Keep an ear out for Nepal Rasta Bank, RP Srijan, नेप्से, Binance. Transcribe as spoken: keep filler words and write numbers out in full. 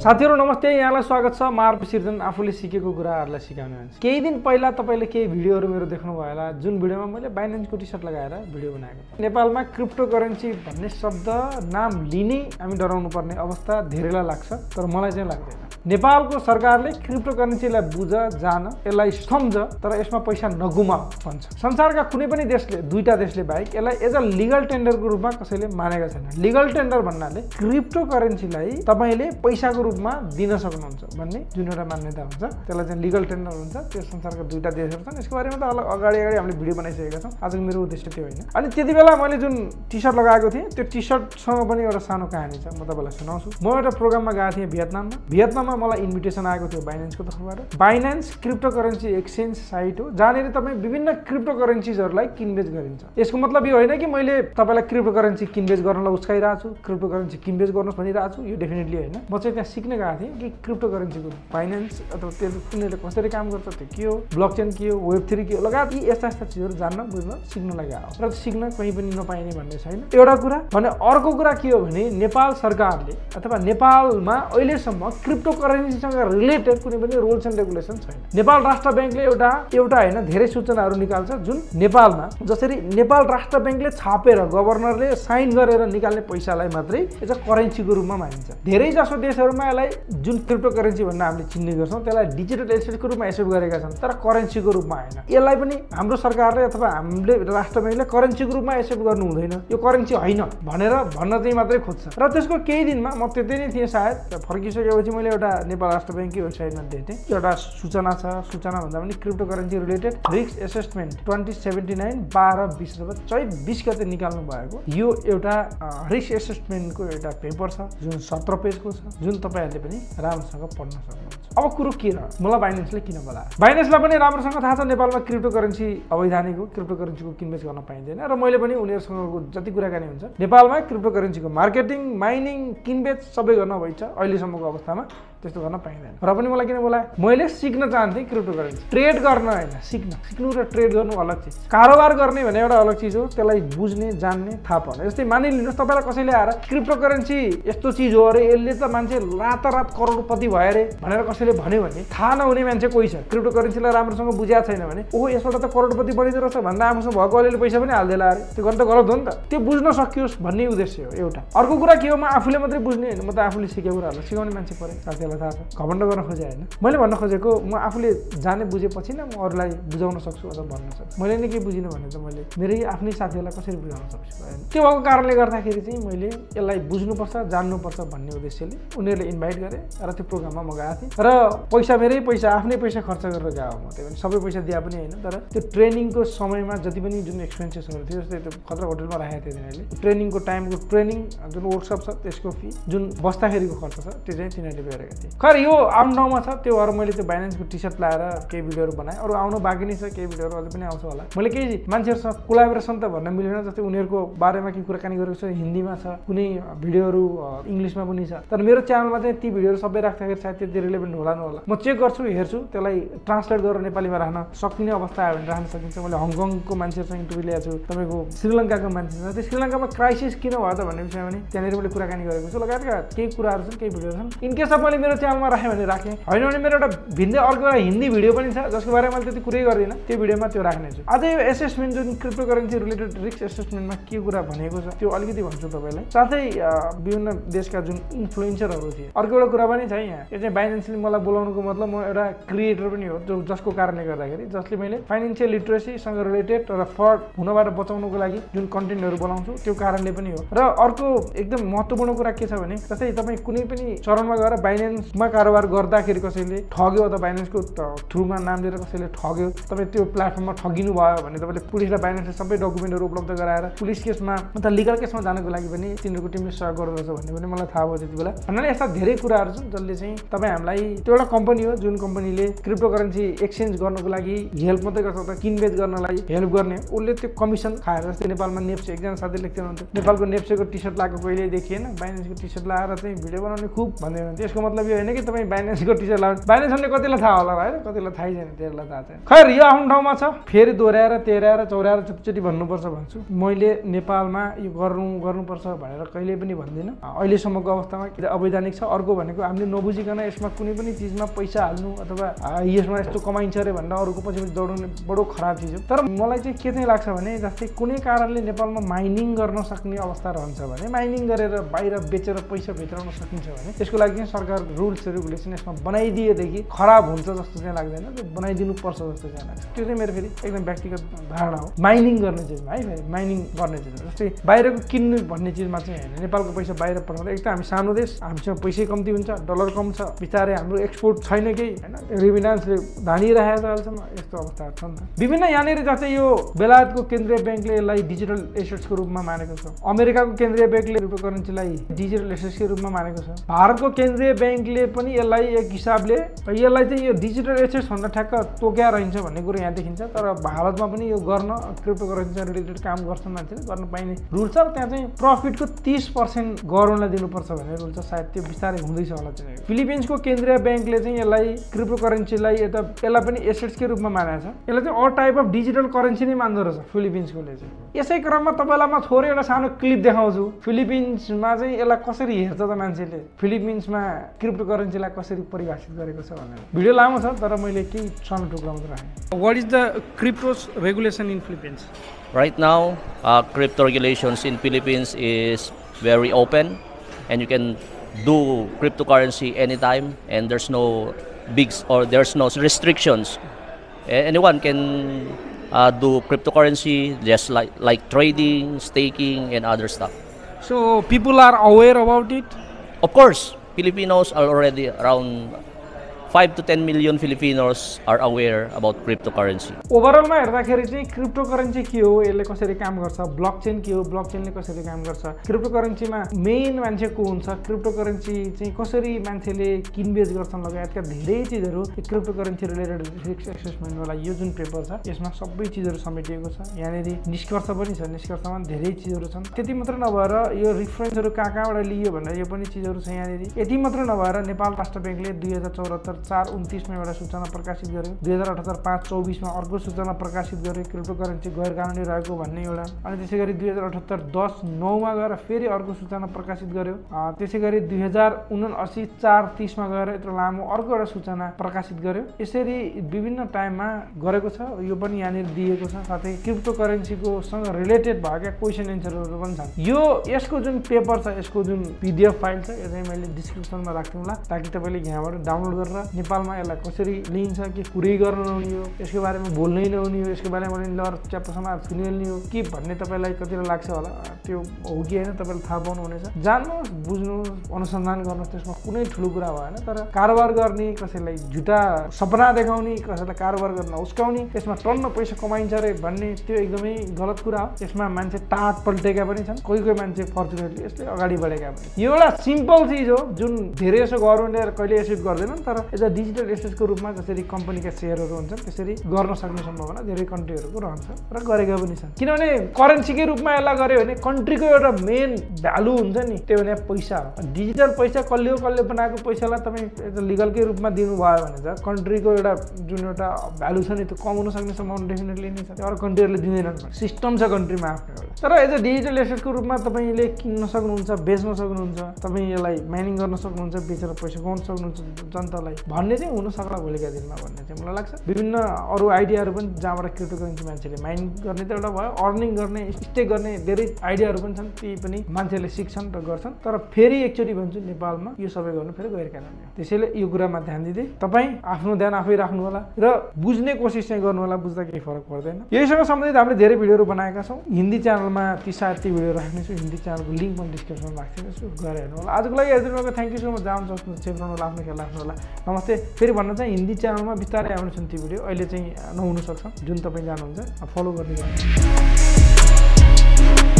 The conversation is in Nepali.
साथीहरु नमस्ते, यहाँलाई स्वागत छ मार्फ सिर्जन आफूले सिकेको कुराहरुलाई सिकाउने मान्छे। केही दिन पहिला तपाईले केही भिडियोहरु मेरो देख्नु भयो होला, जुन भिडियोमा मैले Binance को टी-शर्ट लगाएर भिडियो बनाएको। नेपालमा क्रिप्टोकरेन्सी भन्ने शब्द नाम लिने हामी डराउनुपर्ने अवस्था धेरैलाई लाग्छ, तर मलाई चाहिँ लाग्दैन। नेपालको सरकारले क्रिप्टोकरेन्सीलाई बुझ, जान, यसलाई समझ, तर यसमा पैसा नगुमा भन्छ। संसारका कुनै पनि देशले, दुईटा देशले बाहेक यसलाई एज अ लीगल टेन्डरको रूपमा कसैले मानेका छैनन्। लीगल टेन्डर भन्नाले क्रिप्टोकरेन्सीलाई तपाईले पैसाको रूपमा दिन सक्नुहुन्छ भन्ने जुन एउटा मान्यता हुन्छ, त्यसलाई चाहिँ लीगल टेन्डर हुन्छ। त्यो संसारका दुईटा देशहरु छन्। यसको बारेमा त अगाडि अगाडि हामीले भिडियो बनाइसकेका छौं। आजको मेरो उद्देश्य त्यो हैन। अनि त्यतिबेला मैले जुन टी-शर्ट लगाएको थिएँ, त्यो टी-शर्टसँग पनि एउटा सानो कहानी छ, म तपाईलाई सुनाउँछु। म एउटा प्रोग्राममा गएको थिएँ भियतनाममा। भियतनाममा मलाई इन्भिटेसन आएको थियो Binance को तर्फबाट। Binance क्रिप्टोकरेन्सी एक्सचेन्ज साइट हो, जहाँनिर तपाई विभिन्न क्रिप्टोकरेन्सीजहरुलाई किनबेच गरिन्छ। यसको मतलब यो हैन कि मैले तपाईलाई क्रिप्टोकरेन्सी किनबेच गर्नलाई उस्काइराछु, क्रिप्टोकरेन्सी किनबेच गर्नुस् भनिराछु, यो डेफिनेटली हैन। म चाहिँ त्यहाँ सिक्न गएको थिएँ कि क्रिप्टोकरेन्सी को फाइनान्स अथवा त्यसले कुनले कसरी काम गर्छ, त्यो के हो, ब्लकचेन के हो, वेब थ्री के हो, लगायत यी यस्ता यस्ता चीजहरु जान्न बुझ्न सिक्न लागेको हो। र सिक्न कहीं पनि नपाइने भन्ने छैन, एउटा कुरा भने। अर्को कुरा के हो भने, नेपाल सरकारले अथवा नेपालमा अहिलेसम्म क्रिप्टोकरेन्सीसँग रिलेटेड कुनै पनि रुल्स एन्ड रेगुलेसन छैन। नेपाल राष्ट्र बैंकले एउटा एउटा हैन धेरै सूचनाहरु निकाल्छ, जुन नेपालमा जसरी नेपाल राष्ट्र बैंकले छापेर गभर्नरले साइन गरेर निकाल्ने पैसालाई मात्रै एज अ करेन्सीको रूपमा मानिन्छ। धेरै जसो देशहरुमा यसलाई जुन क्रिप्टोकरेन्सी भन्ने हामीले चिन्ने गर्छौं, त्यसलाई डिजिटल एसेटको रूपमा एसेट गरेका छन्, तर करेन्सीको रूपमा हैन। यसलाई पनि हाम्रो सरकारले अथवा हामीले राष्ट्र बैंकले करेन्सीको रूपमा एसेट गर्नु हुँदैन, यो करेन्सी हैन भनेर भन्न चाहिँ मात्रै खोज्छ। र त्यसको केही दिनमा म त्यतै नै थिएँ, सायद फर्किसकेपछि मैले एउटा नेपाल राष्ट्र बैंकको वेबसाइटमा देखेँ, एउटा सूचना छ। सूचना भन्दा पनि क्रिप्टोकरेन्सी रिलेटेड रिस्क एसेसमेन्ट दुई हजार उन्यासी बाह्र बीस र चौबिस गते निकाल्नु भएको यो एउटा रिस्क एसेसमेन्टको एउटा पेपर छ, जुन सत्र पेजको छ, जुन तपाईहरुले पनि राम्रोसँग पढ्न सक्नुहुन्छ। अब कुरो के हो, मलाई Binanceले किन बोलायो? Binanceलाई पनि राम्रोसँग थाहा छ नेपालमा क्रिप्टोकरेन्सी अवैधानिक हो, क्रिप्टोकरेन्सीको किनबेच गर्न पाइँदैन। र मैले पनि उनीहरुसँगको जति कुराकानी हुन्छ, नेपालमा क्रिप्टोकरेन्सीको मार्केटिङ, माइनिङ, किनबेच सबै गर्न भइन्छ। अहिलेसम्मको अवस्थामा त्यस्तो गर्न पाइँदैन। र पनि मलाई किन बोलायो? मैले सिक्न चाहन्थे क्रिप्टोकरेन्सी ट्रेड गर्न हैन, सिक्न। सिक्नु र ट्रेड गर्नु अलग चीज, कारोबार गर्ने भने एउटा अलग चीज हो, त्यसलाई बुझ्ने, जान्ने, थाहा पाउने। जस्तै मानिलिनुहोस् तपाईलाई कसैले आएर क्रिप्टोकरेन्सी यस्तो चीज हो अरे, यसले त मान्छे रातारात करोडपति भयो रे भनेर कसैले भन्यो भने, थाहा नहुने मान्छे कोही छ क्रिप्टोकरेन्सीलाई राम्रोसँग बुझ्या छैन भने, ओहो यसबाट त करोडपति बनिदो रहेछ भन्दा आफूसँग भएको अलिअलि पैसा पनि हाल्देला अरे, त्यो गर्न त गलत हो नि त। त्यो बुझ्न सकियोस् भन्ने उद्देश्य हो एउटा। अर्को कुरा के हो, म आफूले मात्रै बुझ्ने हैन, म त आफूले सिकेको कुराहरुलाई सिकाउने मान्छे परे, साथीहरुलाई थाहा छ। घमण्ड गर्न खोजे हैन, मैले भन्न खोजेको म आफूले जाने बुझेपछि न म अरूलाई बुझाउन सक्छु अथवा भन्न सक्छु। मैले नै के बुझिन भने त मैले मेरै आफ्नै साथीहरुलाई कसरी बुझाउन सक्छु हैन। त्यो भएको कारणले गर्दाखेरि चाहिँ मैले यसलाई बुझ्नुपर्छ, जान्नुपर्छ भन्ने उद्देश्यले उनीहरुले इन्भाइट गरे र त्यो प्रोग्राममा म गएको थिएँ। र पैसा मेरै पैसा, आफ्नै पैसा खर्च गरेर गएको म, त्यही पनि सबै पैसा दिया पनि हैन। तर त्यो ट्रेनिङको समयमा जति पनि जुन एक्सपेन्सेसहरु थियो, जस्तै त्यो खतरा होटलमा राखेको थियो तिनीहरुले, ट्रेनिङको टाइमको ट्रेनिङ जुन वर्कसप छ त्यसको फी, जुन बस्ताखेरिको खर्च छ, त्यो चाहिँ तिनीहरुले बेरेका थिए। खैर यो आउनु ठाउँमा छ, त्यो भएर मैले त्यो Binanceको टी-शर्ट लाएर केही भिडियोहरु बनाएँ। अरु आउनु बाँकी नै छ, केही भिडियोहरु अझै पनि आउँछ होला। मैले केही मान्छेहरुसँग कोलाबोरेसन त भन्न मिलेन, जस्तै उनीहरुको बारेमा के कुराकानी गरेको छ हिन्दीमा छ, कुनै भिडियोहरु इंग्लिशमा पनि छ, तर मेरो च्यानलमा चाहिँ ती भिडियोहरु सबै राख्दाखेरि सायद त्यति रिलेभेन्ट होला न होला। म चेक गर्छु, हेर्छु, त्यसलाई ट्रान्सलेट गरेर नेपालीमा राख्न सकिने अवस्था आयो भने राख्न सकिन्छ। मैले हङकङको मान्छेहरुसँग इन्टरभ्यु लिएको छु, तपाईको श्रीलङ्काको मान्छेसँग, त्यो श्रीलङ्कामा क्राइसिस किन भयो त भन्ने विषयमा पनि त्यहाँनिर मैले कुराकानी गरेको छु। लगायतका केही कुराहरु छन्, केही भिडियोहरु छन्। इन केस मैले मेरो च्यानलमा राखेँ भने राखेँ, हैन भने मेरो एउटा भिन्दै अर्को एउटा हिन्दी भिडियो पनि छ, जसको बारेमा मैले त्यति कुरै गर्दिनँ, त्यो भिडियोमा त्यो राख्नेछु। अझै यो एसेसमेन्ट जुन क्रिप्टोकरेन्सी रिलेटेड रिस्क एसेसमेन्टमा के कुरा भनेको छ त्यो अलिकति भन्छु तपाईलाई, साथै विभिन्न देशका जुन इन्फ्लुएन्सरहरु थिए। अर्को एउटा कुरा पनि छ यहाँ, यो चाहिँ Binanceले मलाई बोलाउनुको मतलब म एउटा क्रिएटर पनि हो, जो जसको कारणले गर्दाखेरि जसले मैले फाइनान्शियल लिटरेसीसँग रिलेटेड र फ्रड हुनबाट बचाउनुको लागि जुन कन्टेन्टहरु बनाउँछु, त्यो कारणले पनि हो। र अर्को एकदम महत्त्वपूर्ण कुरा के छ भने, जस्तै तपाई कुनै पनि चरणमा गएर Binanceमा कारोबार गर्दाखेरि कसैले ठग्यो अथवा Binanceको थ्रुमा नाम लिएर कसैले ठग्यो, तपाई त्यो प्लेटफर्ममा ठगिनु भयो भने तपाईले पुलिसलाई Binanceले सबै डकुमेन्टहरु उपलब्ध गराएर पुलिस केसमा अथवा लिगल केसमा जानको लागि पनि तिनीहरुको टिमले सहयोग गर्दछ भन्ने पनि मलाई थाहा भयो त्यतिबेला। भन्नाले यस्ता धेरै कुराहरु छन् जसले चाहिँ तपाई हामीलाई, त्यो एउटा कम्पनी हो जुन कम्पनीले क्रिप्टोकरेन्सी एक्सचेन्ज गर्नको लागि हेल्प मात्रै गर्छ अथवा किनबेच गर्नलाई हेल्प गर्ने, उसले त्यो कमिसन खाएर। जस्तै नेपालमा नेप्से, एकजना साथी लेख्दै हुनुहुन्थ्यो, नेपालको नेप्सेको टी-शर्ट लाएको कहिल्यै देखिएन, Binanceको टी-शर्ट लाएर चाहिँ भिडियो बनाउने खुब भन्दै हुनुहुन्थ्यो। यसको मतलब यो हैन कि तपाई Binance को टिचर लाउनु Binance ले कतिलाई थाहा होला हैन कतिलाई थाहै छैन त्यसलाई थाहा छैन खैर यो आफ्नो ठाउँमा छ फेरि दोहराएर तेह्राएर चौराएर चुपचुपी भन्नु पर्छ भन्छु मैले नेपालमा यो गर्नु गर्नु पर्छ भनेर कहिले पनि भन्दिन अहिले सम्मको अवस्थामा अवैधानिक छ अर्को भनेको हामीले नबुझिकन यसमा कुनै पनि चीजमा पैसा हाल्नु अथवा यसमा यस्तो कमाइन्छ रे भन्दा अरूको पछि दौड्नु बडो खराब चीज हो तर मलाई चाहिँ के चाहिँ लाग्छ भने जस्तै कुनै कारणले नेपालमा माइनिङ गर्न सक्ने अवस्था रहन्छ भने माइनिङ गरेर बाहिर बेचेर पैसा भित्राउन सकिन्छ भने त्यसको लागि सरकार रुल्स रेगुलेसन यसमा बनाइदिए देखि खराब हुन्छ जस्तो चाहिँ लाग्दैन त्यो बनाइदिनु पर्छ जस्तो चाहिँ लाग्छ त्यो चाहिँ मेरो फेरि एकदम व्यक्तिगत धारणा हो माइनिङ गर्ने चीजमा है फेरि माइनिङ गर्ने चीजमा जस्तै बाहिरको किन्नु भन्ने चीजमा चाहिँ हैन नेपालको पैसा बाहिर पठाउँदा एक त हामी सानो देश हामीसँग पैसा कम्ती हुन्छ डलर कम छ बिचारे हाम्रो एक्सपोर्ट छैन केही हैन रिबिनान्सले धानिरहेछ अहिलेसम्म यस्तो अवस्था छ नि त विभिन्न यानेर जस्तै यो बेलायतको केन्द्रीय बैंकले यसलाई डिजिटल एसेट्सको रूपमा मानेको छ अमेरिकाको केन्द्रीय बैंकले रुपे करेन्सीलाई डिजिटल एसेट्सको रूपमा मानेको छ भारतको केन्द्रीय बैंकले पनि यसलाई एक हिसाबले यसलाई चाहिँ यो डिजिटल एसेट्स भन्दा ठ्याक्क तोक्या रहन्छ भन्ने कुरा यहाँ देखिन्छ तर भारतमा पनि यो गर्न क्रिप्टो करेन्सी रिलेटेड काम गर्छन् मान्छेले गर्न पाइने रुल छ त्यहाँ चाहिँ प्रफिटको तीस प्रतिशत गभर्नमेन्टलाई दिनुपर्छ भन्ने रुल छ सायद त्यो बिस्तारै हुँदैछ होला चाहिँ फिलिपिन्सको केन्द्रीय बैंकले चाहिँ यसलाई क्रिप्टो करेन्सीलाई यता यसलाई पनि एसेट्सकै रूपमा मानेको छ यसलाई चाहिँ all type of digital currency नै मान्दो रहेछ फिलिपिन्सकोले चाहिँ यसै क्रममा तपाईँलाई म थोरै एउटा सानो क्लिप देखाउँछु फिलिपिन्समा चाहिँ यसलाई कसरी हेर्छ त मान्छेले फिलिपिन्समा क्रिप्टो करेन्सीलाई कसरी परिभाषित गरेको छ भनेर भिडियो लामो छ तर मैले केही सानो टुक्रा मात्र राखेँ what is the crypto regulation in Philippines right now crypto regulations in Philippines is very open and you can do crypto currency any time and there's no bigs or there's no restrictions. Anyone can uh, do cryptocurrency just like like trading, staking and other stuff. So people are aware about it? Of course, Filipinos are already around five to ten million Filipinos are aware about cryptocurrency. Overall ma herदाखेरि चाहिँ क्रिप्टोकरेन्सी के हो यसले कसरी काम गर्छ ब्लकचेन के हो ब्लकचेनले कसरी काम गर्छ क्रिप्टोकरेन्सीमा मेन मान्छे को हुन्छ क्रिप्टोकरेन्सी चाहिँ कसरी मान्छेले किनबेच गर्छन् लगायतका धेरै चीजहरु क्रिप्टोकरेन्सी रिलेटेड रिस्क एसेसमेन्ट वाला यो जुन पेपर छ यसमा सबै चीजहरु समेटिएको छ यानेरी निष्कर्ष पनि छ निष्कर्षमा धेरै चीजहरु छन् त्यति मात्र नभएर यो रेफरेन्सहरु कहाँ कहाँबाट लियो भनेर यो पनि चीजहरु छ यानेरी यति मात्र नभएर नेपाल राष्ट्र बैंकले दुई हजार चौहत्तर चार उन्तीस में एउटा सूचना प्रकाशित गर्यो दुई हजार अठहत्तर पाँच चौबीस मा अर्को सूचना प्रकाशित गर्यो क्रिप्टो करेन्सी गैर कानूनी रहेको भन्ने एउटा अनि त्यसैगरी दुई हजार अठहत्तर दस नौ मा गएर फेरि अर्को सूचना प्रकाशित गर्यो त्यसैगरी दुई हजार उनासी चार तीस मा गएर यत्रो लामो अर्को एउटा सूचना प्रकाशित गर्यो यसरी विभिन्न टाइममा गरेको छ यो पनि यहाँ दिएको छ साथै क्रिप्टो करेन्सीको सँग रिलेटेड भएका क्वेशन एन्सरहरु पनि छन् यो यसको जुन पेपर छ यसको जुन पीडीएफ फाइल छ यो चाहिँ मैले डिस्क्रिप्सनमा राख्दिउँला ताकि तपाईले यहाँबाट डाउनलोड गरेर नेपालमा यसलाई कसरी लिन्छ के कुरै गर्न नहुने हो यसको बारेमा बोल्नै नहुने हो यसको बारेमा भने लर च्याप्टरमा सुनिल्ने हो के भन्ने तपाईलाई कतिलाई लाग्छ होला त्यो हो कि हैन तपाईले थाहा पाउनु हुनेछ जान्नुहोस् बुझ्नुहोस् अनुसन्धान गर्नुहोस् त्यसमा कुनै ठुलो कुरा भएन तर कारोबार गर्ने कसैलाई झुटा सपना देखाउने कसैलाई कारोबार गर्न उस्काउने त्यसमा टन्न पैसा कमाइन्छ रे भन्ने त्यो एकदमै गलत कुरा हो त्यसमा मान्छे टाट पल्टेका पनि छन् कोही कोही मान्छे फर्चुनेटली यसले अगाडि बढेका पनि यो एउटा सिम्पल चीज हो जुन धेरैसो गभर्नमेन्टले कहिले एक्सेप्ट गर्दैनन् तर एज अ डिजिटल एसेट्सको रूपमा जसरी कम्पनीका शेयरहरू हुन्छन् त्यसरी गर्न सक्ने सम्भावना धेरै कन्ट्रीहरूको रहन्छ र गरेका पनि छन् किनभने करेन्सीकै रूपमा यसलाई गर्यो भने कन्ट्रीको एउटा मेन भ्यालु हुन्छ नि त्यो भने पैसा हो डिजिटल पैसा कसले हो कसले बनाएको पैसालाई तपाईँ एज अ लिगलकै रूपमा दिनुभयो भने त कन्ट्रीको एउटा जुन एउटा भ्यालु छ नि त्यो कमाउन सक्ने सम्भावना डेफिनेटली नै छ अरू कन्ट्रीहरूले दिँदैनन् सिस्टम छ कन्ट्रीमा आफ्नो एउटा तर एज अ डिजिटल एसेट्सको रूपमा तपाईँले किन्न सक्नुहुन्छ बेच्न सक्नुहुन्छ तपाईँ यसलाई माइनिङ गर्न सक्नुहुन्छ बेचेर पैसा कमाउन सक्नुहुन्छ जनतालाई भन्ने चाहिँ हुन सक्ला भोलिका दिनमा भन्ने चाहिँ मलाई लाग्छ विभिन्न अरू आइडियाहरू पनि जहाँबाट क्रिप्टो करेन्सी मान्छेले माइन गर्ने त एउटा भयो अर्निङ गर्ने स्टेक गर्ने धेरै आइडियाहरू पनि छन् ती पनि मान्छेले सिक्छन् र गर्छन् तर फेरि एकचोटि भन्छु नेपालमा यो सबै गर्नु फेरि गैर कानुनी हो त्यसैले यो कुरामा ध्यान दिँदै तपाईँ आफ्नो ध्यान आफै राख्नु होला र बुझ्ने कोसिस चाहिँ गर्नु होला बुझ्दा केही फरक पर्दैन यहीसँग सम्बन्धित हामीले धेरै भिडियोहरू बनाएका छौँ हिन्दी च्यानलमा ती सायद ती भिडियो राख्नेछु हिन्दी च्यानलको लिङ्क पनि डिस्क्रिप्सनमा राखिदिन्छु गएर हेर्नु होला आजको लागि हेरिदिनुभएको थ्याङ्क यू सो मच जाम सक्नु चेप्राउनु होला आफ्नो खेल राख्नु होला नमस्ते फेरि भन्न चाहिँ हिन्दी च्यानलमा बिस्तारै आउनु छन् त्यो भिडियो अहिले चाहिँ नहुन सक्छ जुन तपाईँ जानुहुन्छ फलो गर्दै गर्नु